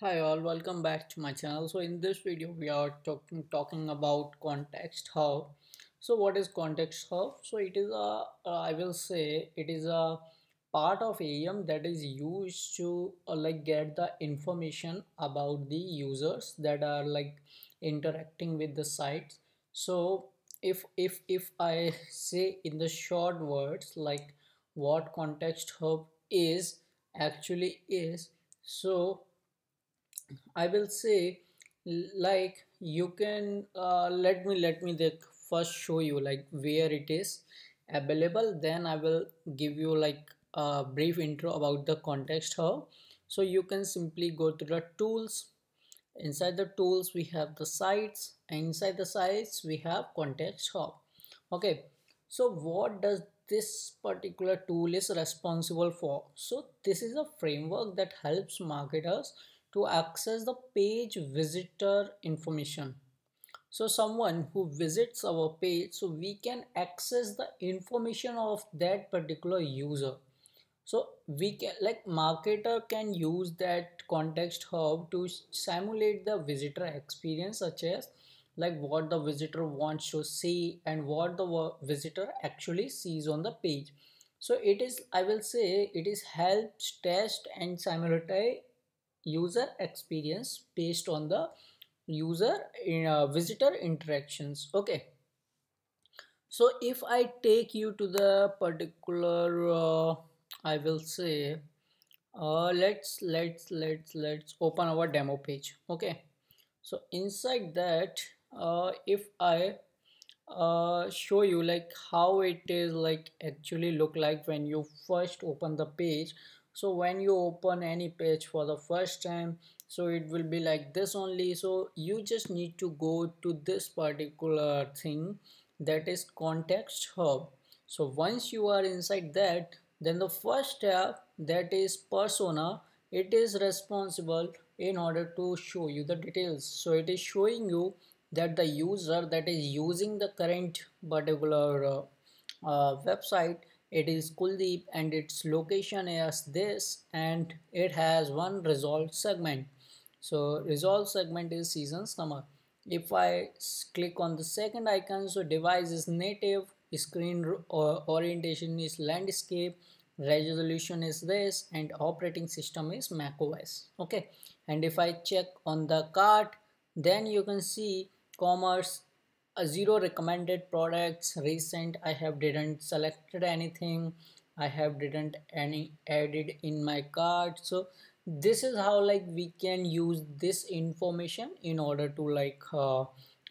Hi all, welcome back to my channel. So in this video we are talking about Context Hub. So what is Context Hub? So it is a it is a part of AEM that is used to like get the information about the users that are like interacting with the sites. So if I say in the short words like what Context Hub is so I will say like you can let me first show you like where it is available, then I will give you like a brief intro about the Context Hub. So you can simply go to the tools. Inside the tools we have the sites, and inside the sites we have Context Hub. Okay, so what does this particular tool is responsible for? So this is a framework that helps marketers to access the page visitor information. So someone who visits our page, so we can access the information of that particular user. So we can like marketer can use that Context Hub to simulate the visitor experience, such as like what the visitor wants to see and what the visitor actually sees on the page. So it is, I will say, it is helps test and simulate user experience based on the user in visitor interactions. Okay, so if I take you to the particular I will say let's open our demo page. Okay, so inside that if I show you like how it is like actually look like when you first open the page. So when you open any page for the first time, so it will be like this only. So you just need to go to this particular thing that is Context Hub. So once you are inside that, then the first tab that is persona, it is responsible in order to show you the details. So it is showing you that the user that is using the current particular website, it is Kuldeep and its location is this, and it has one resolved segment. So resolved segment is season summer. If I click on the second icon, so device is native, screen orientation is landscape, resolution is this, and operating system is macOS. Okay, and if I check on the cart, then you can see commerce, zero recommended products, recent, I have didn't selected anything, I have didn't any added in my cart. So this is how like we can use this information in order to like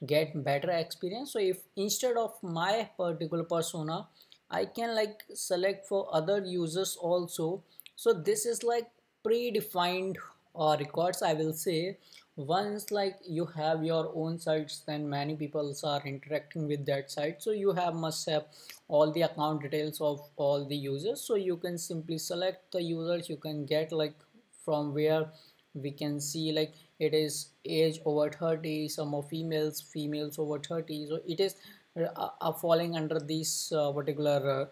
get better experience. So if instead of my particular persona, I can like select for other users also. So this is like predefined records, I will say. Once like you have your own sites, then many people are interacting with that site, so you must have all the account details of all the users. So you can simply select the users, you can get like from where we can see like it is age over 30, some of females over 30. So it is falling under these particular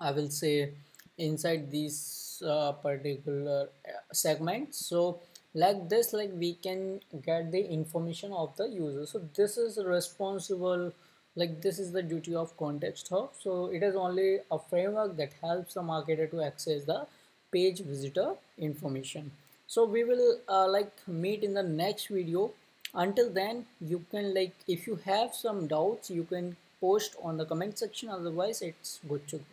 I will say inside these particular segments. So like this, like we can get the information of the user. So this is responsible, like this is the duty of Context Hub. So it is only a framework that helps the marketer to access the page visitor information. So we will like meet in the next video. Until then, you can like if you have some doubts, you can post on the comment section, otherwise it's good to go.